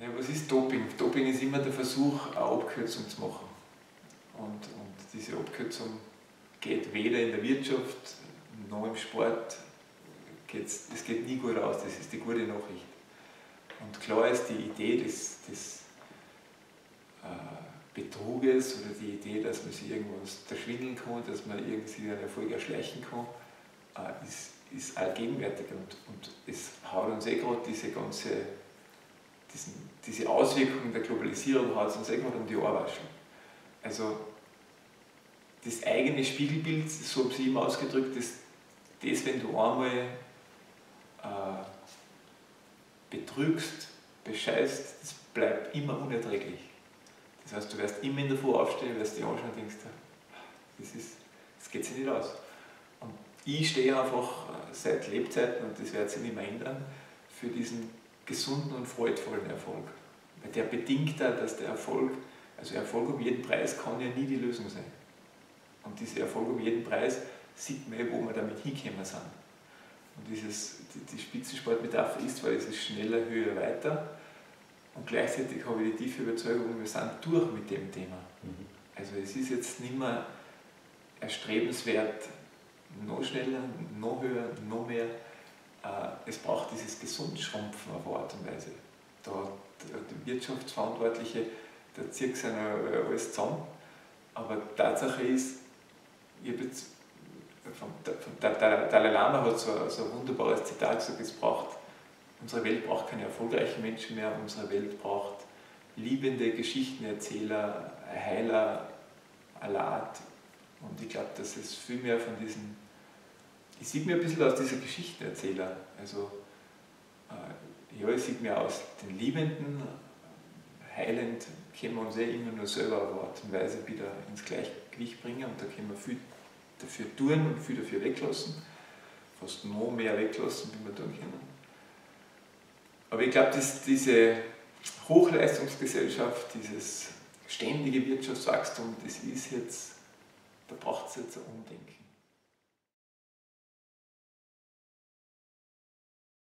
Ja, was ist Doping? Doping ist immer der Versuch, eine Abkürzung zu machen. Und diese Abkürzung geht weder in der Wirtschaft noch im Sport, es geht nie gut aus, das ist die gute Nachricht. Und klar ist die Idee des Betruges oder die Idee, dass man sich irgendwas erschwindeln kann, dass man irgendwie einen Erfolg erschleichen kann, ist allgegenwärtig und es haut uns eh gerade diese Auswirkungen der Globalisierung haut uns eh gerade um die Ohrwaschen. Also das eigene Spiegelbild, so habe ich immer ausgedrückt, das wenn du einmal betrügst, bescheißt, das bleibt immer unerträglich. Das heißt, du wirst immer in der Früh aufstehen, wirst dich anschauen und denkst, das geht sich nicht aus. Und ich stehe einfach seit Lebzeiten, und das wird sich nicht mehr ändern, für diesen gesunden und freudvollen Erfolg. Weil der bedingt da, dass der Erfolg, also Erfolg um jeden Preis kann ja nie die Lösung sein. Und dieser Erfolg um jeden Preis sieht man, wo wir damit hinkommen sind. Und die Spitzensportmetapher ist zwar dieses schneller, höher, weiter, und gleichzeitig habe ich die tiefe Überzeugung, wir sind durch mit dem Thema. Mhm. Also es ist jetzt nicht mehr erstrebenswert, noch schneller, noch höher, noch mehr. Es braucht dieses Gesundschrumpfen auf eine Art und Weise. Da der Wirtschaftsverantwortliche, der zieht sich alles zusammen. Aber die Tatsache ist, der Dalai Lama hat so ein wunderbares Zitat gesagt, unsere Welt braucht keine erfolgreichen Menschen mehr, unsere Welt braucht liebende Geschichtenerzähler, Heiler aller Art. Und ich glaube, dass es viel mehr von diesen, ich sehe mir ein bisschen aus dieser Geschichtenerzähler, also ja, ich sehe mir aus den Liebenden, heilend können wir uns eh immer nur selber auf Art und Weise wieder ins Gleichgewicht bringen und da können wir viel dafür tun und viel dafür weglassen, fast noch mehr weglassen, wie wir tun können. Aber ich glaube, dass diese Hochleistungsgesellschaft, dieses ständige Wirtschaftswachstum, da braucht es jetzt ein Umdenken.